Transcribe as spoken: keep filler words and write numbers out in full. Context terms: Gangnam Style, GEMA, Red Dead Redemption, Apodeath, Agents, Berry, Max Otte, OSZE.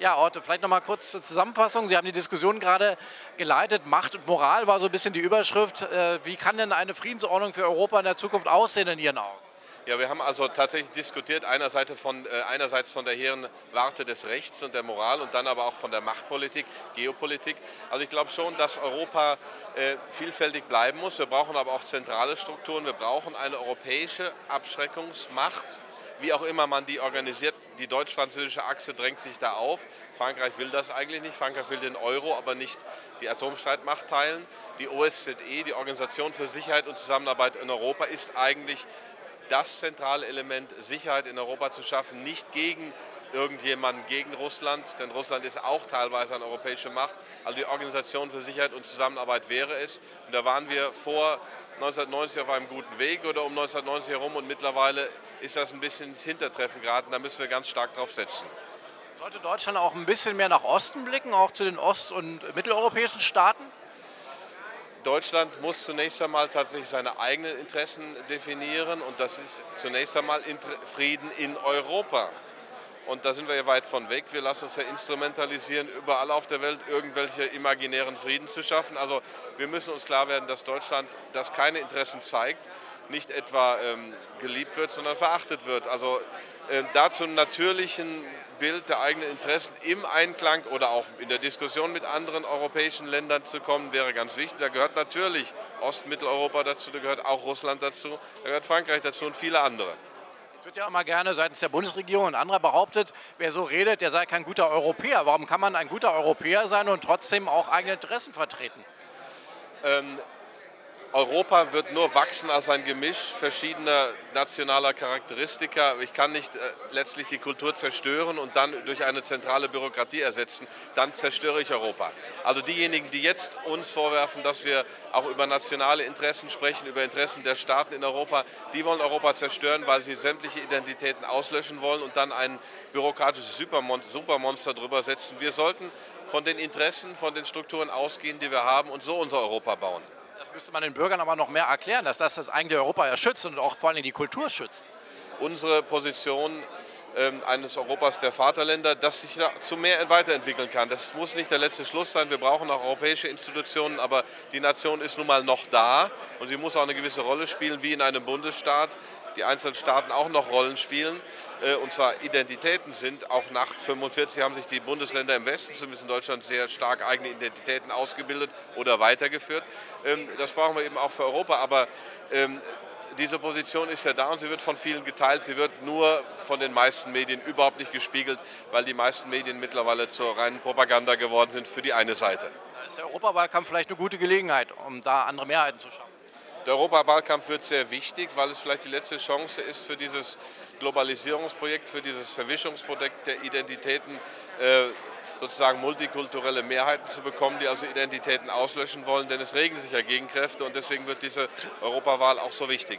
Ja, Otte, vielleicht noch mal kurz zur Zusammenfassung. Sie haben die Diskussion gerade geleitet. Macht und Moral war so ein bisschen die Überschrift. Wie kann denn eine Friedensordnung für Europa in der Zukunft aussehen in Ihren Augen? Ja, wir haben also tatsächlich diskutiert, einerseits von, äh, einerseits von der hehren Warte des Rechts und der Moral und dann aber auch von der Machtpolitik, Geopolitik. Also ich glaube schon, dass Europa äh, vielfältig bleiben muss. Wir brauchen aber auch zentrale Strukturen. Wir brauchen eine europäische Abschreckungsmacht, wie auch immer man die organisiert. Die deutsch-französische Achse drängt sich da auf. Frankreich will das eigentlich nicht. Frankreich will den Euro, aber nicht die Atomstreitmacht teilen. Die O S Z E, die Organisation für Sicherheit und Zusammenarbeit in Europa, ist eigentlich das zentrale Element, Sicherheit in Europa zu schaffen, nicht gegen irgendjemanden, gegen Russland, denn Russland ist auch teilweise eine europäische Macht. Also die Organisation für Sicherheit und Zusammenarbeit wäre es. Und da waren wir vor neunzehnhundertneunzig auf einem guten Weg oder um neunzehnhundertneunzig herum, und mittlerweile ist das ein bisschen ins Hintertreffen geraten. Da müssen wir ganz stark drauf setzen. Sollte Deutschland auch ein bisschen mehr nach Osten blicken, auch zu den ost- und mitteleuropäischen Staaten? Deutschland muss zunächst einmal tatsächlich seine eigenen Interessen definieren, und das ist zunächst einmal Frieden in Europa. Und da sind wir ja weit von weg. Wir lassen uns ja instrumentalisieren, überall auf der Welt irgendwelche imaginären Frieden zu schaffen. Also wir müssen uns klar werden, dass Deutschland das keine Interessen zeigt, nicht etwa ähm, geliebt wird, sondern verachtet wird. Also äh, dazu einen natürlichen Bild der eigenen Interessen im Einklang oder auch in der Diskussion mit anderen europäischen Ländern zu kommen, wäre ganz wichtig. Da gehört natürlich Ost- und Mitteleuropa dazu, da gehört auch Russland dazu, da gehört Frankreich dazu und viele andere. Es wird ja immer gerne seitens der Bundesregierung und anderer behauptet, wer so redet, der sei kein guter Europäer. Warum kann man ein guter Europäer sein und trotzdem auch eigene Interessen vertreten? Ähm, Europa wird nur wachsen als ein Gemisch verschiedener nationaler Charakteristika. Ich kann nicht äh, letztlich die Kultur zerstören und dann durch eine zentrale Bürokratie ersetzen. Dann zerstöre ich Europa. Also diejenigen, die jetzt uns vorwerfen, dass wir auch über nationale Interessen sprechen, über Interessen der Staaten in Europa, die wollen Europa zerstören, weil sie sämtliche Identitäten auslöschen wollen und dann ein bürokratisches Supermon- Supermonster drüber setzen. Wir sollten von den Interessen, von den Strukturen ausgehen, die wir haben, und so unser Europa bauen. Das müsste man den Bürgern aber noch mehr erklären, dass das das eigentliche Europa ja schützt und auch vor allem die Kultur schützt. Unsere Position ähm, eines Europas der Vaterländer, das sich da zu mehr weiterentwickeln kann. Das muss nicht der letzte Schluss sein. Wir brauchen auch europäische Institutionen, aber die Nation ist nun mal noch da und sie muss auch eine gewisse Rolle spielen, wie in einem Bundesstaat die einzelnen Staaten auch noch Rollen spielen, äh, und zwar Identitäten sind. Auch nach neunzehnhundertfünfundvierzig haben sich die Bundesländer im Westen, zumindest in Deutschland, sehr stark eigene Identitäten ausgebildet oder weitergeführt. Ähm, das brauchen wir eben auch für Europa, aber ähm, diese Position ist ja da und sie wird von vielen geteilt. Sie wird nur von den meisten Medien überhaupt nicht gespiegelt, weil die meisten Medien mittlerweile zur reinen Propaganda geworden sind für die eine Seite. Da ist der Europawahlkampf vielleicht eine gute Gelegenheit, um da andere Mehrheiten zu schaffen. Der Europawahlkampf wird sehr wichtig, weil es vielleicht die letzte Chance ist für dieses Globalisierungsprojekt, für dieses Verwischungsprojekt der Identitäten, äh, sozusagen multikulturelle Mehrheiten zu bekommen, die also Identitäten auslöschen wollen, denn es regen sich ja Gegenkräfte und deswegen wird diese Europawahl auch so wichtig.